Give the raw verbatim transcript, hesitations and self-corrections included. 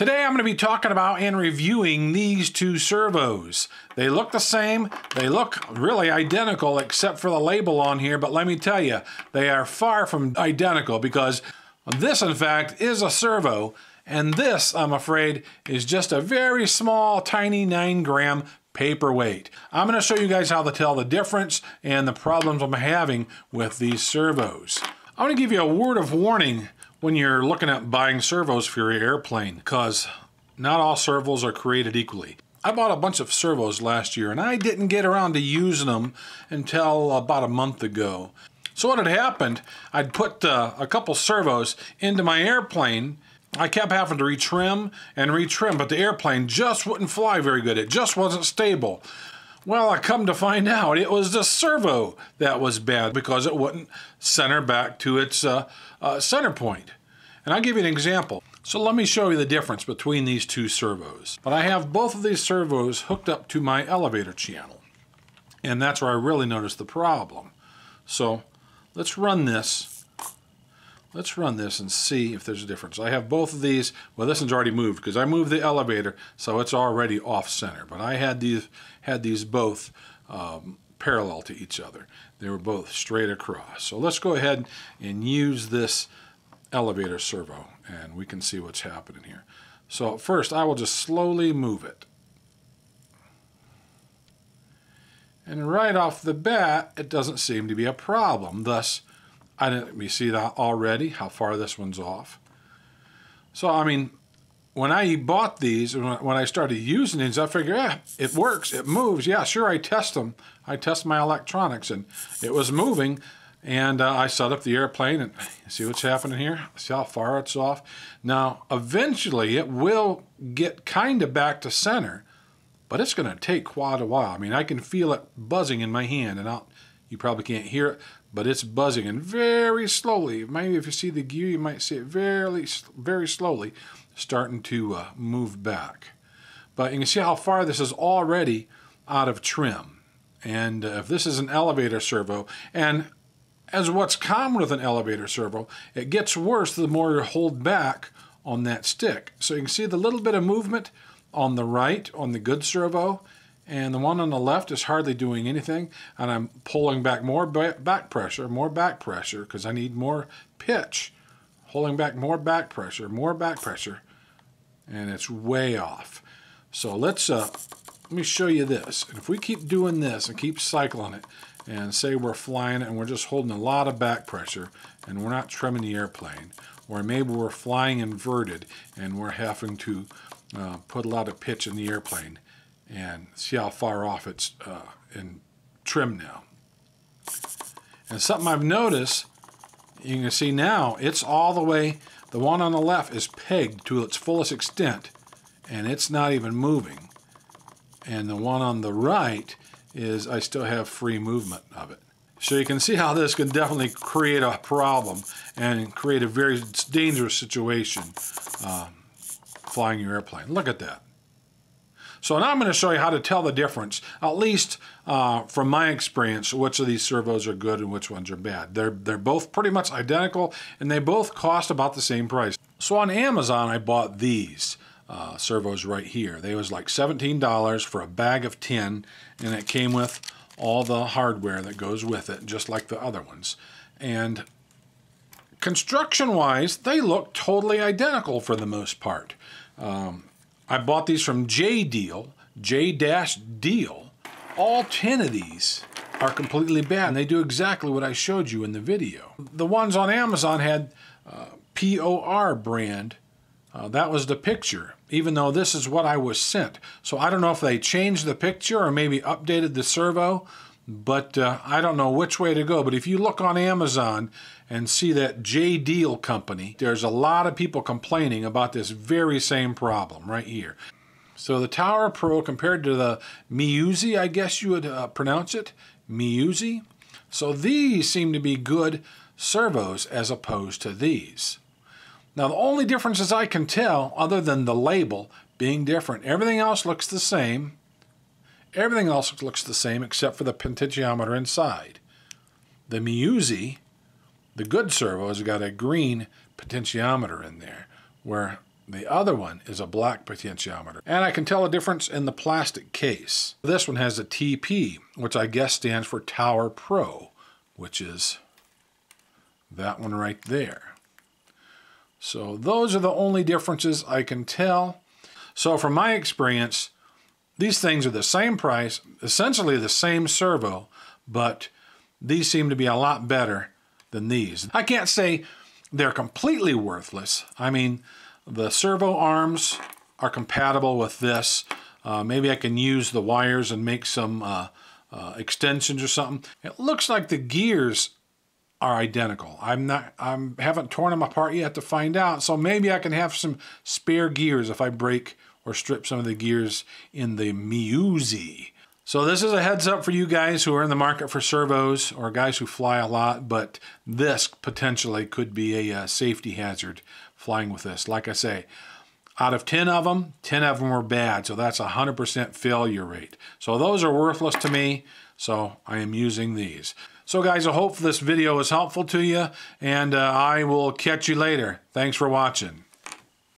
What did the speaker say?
Today I'm going to be talking about and reviewing these two servos. They look the same, they look really identical except for the label on here, but let me tell you, they are far from identical because this in fact is a servo and this, I'm afraid, is just a very small tiny nine gram paperweight. I'm going to show you guys how to tell the difference and the problems I'm having with these servos. I want to give you a word of warning when you're looking at buying servos for your airplane, because not all servos are created equally. I bought a bunch of servos last year and I didn't get around to using them until about a month ago. So what had happened, I'd put uh, a couple servos into my airplane. I kept having to retrim and retrim, but the airplane just wouldn't fly very good. It just wasn't stable. Well, I come to find out it was the servo that was bad because it wouldn't center back to its uh, uh, center point. And I'll give you an example. So let me show you the difference between these two servos. But I have both of these servos hooked up to my elevator channel. And that's where I really noticed the problem. So let's run this. Let's run this and see if there's a difference. I have both of these. Well, this one's already moved because I moved the elevator, so it's already off center. But I had these had these both um, parallel to each other. They were both straight across. So let's go ahead and use this elevator servo, and we can see what's happening here. So first, I will just slowly move it. And right off the bat, it doesn't seem to be a problem. Thus, I didn't, we see that already, how far this one's off. So, I mean, when I bought these, when I started using these, I figured, yeah, it works, it moves. Yeah, sure, I test them. I test my electronics, and it was moving. And uh, I set up the airplane, and see what's happening here? See how far it's off? Now, eventually, it will get kind of back to center, but it's going to take quite a while. I mean, I can feel it buzzing in my hand, and I'll, you probably can't hear it, but it's buzzing, and very slowly, maybe if you see the gear, you might see it very, very slowly starting to uh, move back. But you can see how far this is already out of trim. And uh, if this is an elevator servo, and as what's common with an elevator servo, it gets worse the more you hold back on that stick. So you can see the little bit of movement on the right, on the good servo, and the one on the left is hardly doing anything, and I'm pulling back more back pressure, more back pressure, because I need more pitch. Holding back more back pressure, more back pressure, and it's way off. So let's, uh, let me show you this. And if we keep doing this and keep cycling it, and say we're flying and we're just holding a lot of back pressure, and we're not trimming the airplane, or maybe we're flying inverted, and we're having to uh, put a lot of pitch in the airplane, and see how far off it's uh, in trim now. And something I've noticed, you can see now, it's all the way, the one on the left is pegged to its fullest extent, and it's not even moving. And the one on the right is, I still have free movement of it. So you can see how this can definitely create a problem and create a very dangerous situation um, flying your airplane. Look at that. So now I'm going to show you how to tell the difference, at least uh, from my experience, which of these servos are good and which ones are bad. They're, they're both pretty much identical, and they both cost about the same price. So on Amazon, I bought these uh, servos right here. They was like seventeen dollars for a bag of ten, and it came with all the hardware that goes with it, just like the other ones. And construction-wise, they look totally identical for the most part. Um, I bought these from JDeal, J-Deal. All ten of these are completely bad, and they do exactly what I showed you in the video. The ones on Amazon had uh, P O R brand. Uh, that was the picture, even though this is what I was sent. So I don't know if they changed the picture or maybe updated the servo, but uh, I don't know which way to go. But if you look on Amazon and see that JDeal company, there's a lot of people complaining about this very same problem right here. So the Tower Pro compared to the Miuzei, I guess you would uh, pronounce it, Miuzei. So these seem to be good servos as opposed to these. Now the only differences I can tell, other than the label being different, everything else looks the same. Everything else looks the same except for the potentiometer inside. The Miuzei, the good servo, has got a green potentiometer in there, where The other one is a black potentiometer. And I can tell a difference in the plastic case. This one has a T P, which I guess stands for Tower Pro, which is that one right there. So those are the only differences I can tell. So from my experience, these things are the same price, essentially the same servo, but these seem to be a lot better than these. I can't say they're completely worthless. I mean, the servo arms are compatible with this. Uh, maybe I can use the wires and make some uh, uh, extensions or something. It looks like the gears are identical. I'm not, I'm haven't torn them apart yet to find out, so maybe I can have some spare gears if I break or strip some of the gears in the Miuzei. So this is a heads up for you guys who are in the market for servos, or guys who fly a lot, but this potentially could be a, a safety hazard flying with this. Like I say, out of ten of them, ten of them were bad, so that's a one hundred percent failure rate. So those are worthless to me, so I am using these. So guys, I hope this video is helpful to you, and uh, I will catch you later. Thanks for watching.